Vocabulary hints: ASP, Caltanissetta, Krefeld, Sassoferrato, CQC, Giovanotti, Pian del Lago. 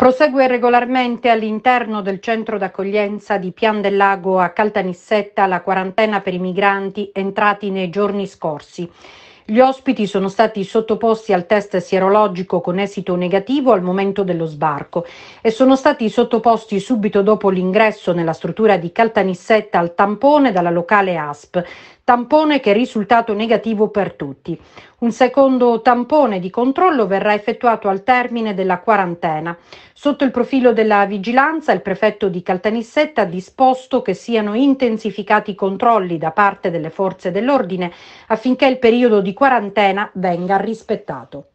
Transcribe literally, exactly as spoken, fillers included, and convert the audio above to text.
prosegue regolarmente all'interno del centro d'accoglienza di Pian del Lago a Caltanissetta la quarantena per i migranti entrati nei giorni scorsi. Gli ospiti sono stati sottoposti al test sierologico con esito negativo al momento dello sbarco e sono stati sottoposti subito dopo l'ingresso nella struttura di Caltanissetta al tampone dalla locale A S P, tampone che è risultato negativo per tutti. Un secondo tampone di controllo verrà effettuato al termine della quarantena. Sotto il profilo della vigilanza, il prefetto di Caltanissetta ha disposto che siano intensificati i controlli da parte delle forze dell'ordine affinché il periodo di quarantena venga rispettato.